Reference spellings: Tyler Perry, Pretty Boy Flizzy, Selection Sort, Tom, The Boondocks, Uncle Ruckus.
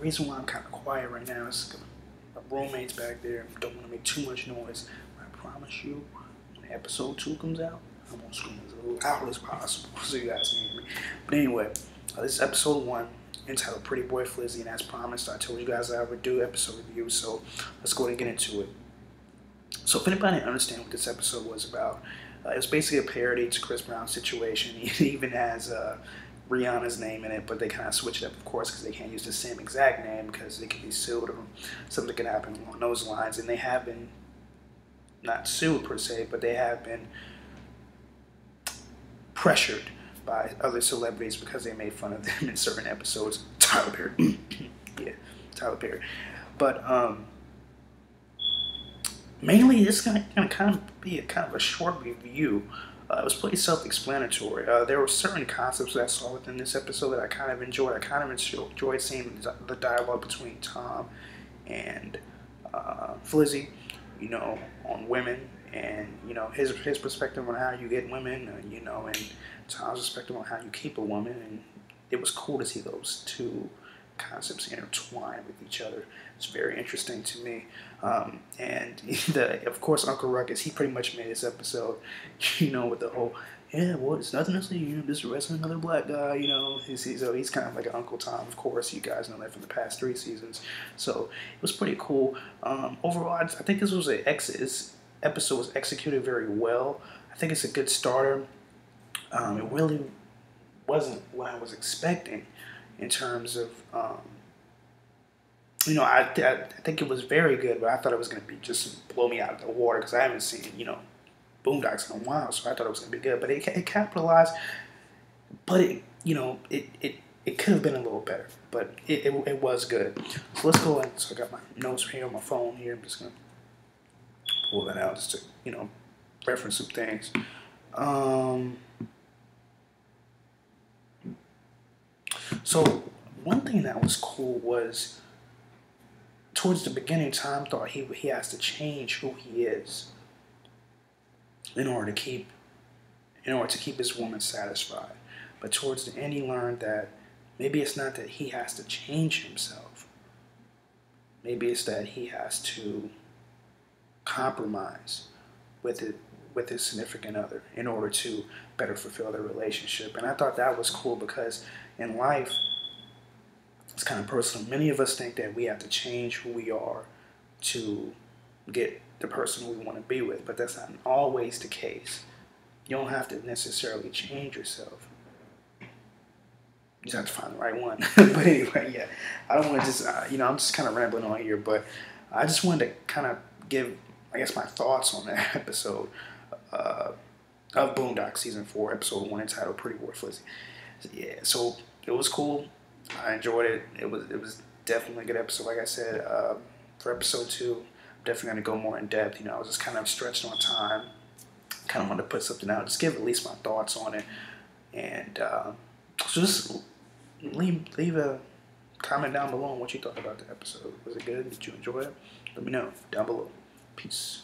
reason why I'm kind of quiet right now is my roommate's back there. I don't want to make too much noise. But I promise you, when episode 2 comes out, I'm going to scream as loud as possible so you guys can hear me. But anyway, this is episode 1 entitled Pretty Boy Flizzy, and as promised, I told you guys I would do episode reviews, so let's go ahead and get into it. So if anybody didn't understand what this episode was about, it was basically a parody to Chris Brown's situation. It even has Rihanna's name in it, but they kind of switched it up, of course, because they can't use the same exact name because it could be sued or something could happen along those lines. And they have been, not sued per se, but they have been pressured by other celebrities because they made fun of them in certain episodes. Tyler Perry. Yeah, Tyler Perry. But, mainly, this is going to kind of be a short review. It was pretty self-explanatory. There were certain concepts that I saw within this episode that I kind of enjoyed. I kind of enjoyed seeing the dialogue between Tom and Flizzy, you know, on women, and you know his perspective on how you get women, you know, and Tom's perspective on how you keep a woman. And it was cool to see those two concepts intertwined with each other. It's very interesting to me. And of course, Uncle Ruckus, he pretty much made this episode, you know, with the whole, yeah, well, it's nothing else, you know, just arresting another black guy, you know. He's kind of like an Uncle Tom, of course. You guys know that from the past 3 seasons. So it was pretty cool. Overall, I think this was this episode was executed very well. I think it's a good starter. It really wasn't what I was expecting in terms of, you know, I think it was very good, but I thought it was going to be just blow me out of the water because I haven't seen, you know, Boondocks in a while, so I thought it was going to be good. But it capitalized, but it, you know, it could have been a little better, but it was good. So let's go ahead. So I got my notes here on my phone here. I'm just going to pull that out just to, you know, reference some things. So one thing that was cool was towards the beginning, Tom thought he has to change who he is in order to keep his woman satisfied. But towards the end, he learned that maybe it's not that he has to change himself. Maybe it's that he has to compromise with his significant other in order to better fulfill their relationship. And I thought that was cool because in life, it's kind of personal. Many of us think that we have to change who we are to get the person we want to be with, but that's not always the case. You don't have to necessarily change yourself. You just have to find the right one. But anyway, yeah, I don't want to just, you know, I'm just kind of rambling on here, but I just wanted to kind of give, I guess, my thoughts on that episode of Boondocks Season 4, Episode 1, entitled Pretty Boy Flizzy. Yeah, so it was cool. I enjoyed it. It was definitely a good episode. Like I said, for episode 2, I'm definitely going to go more in depth. You know, I was just kind of stretched on time. Kind of wanted to put something out, just give at least my thoughts on it. And so just leave a comment down below on what you thought about the episode. Was it good? Did you enjoy it? Let me know down below. Peace.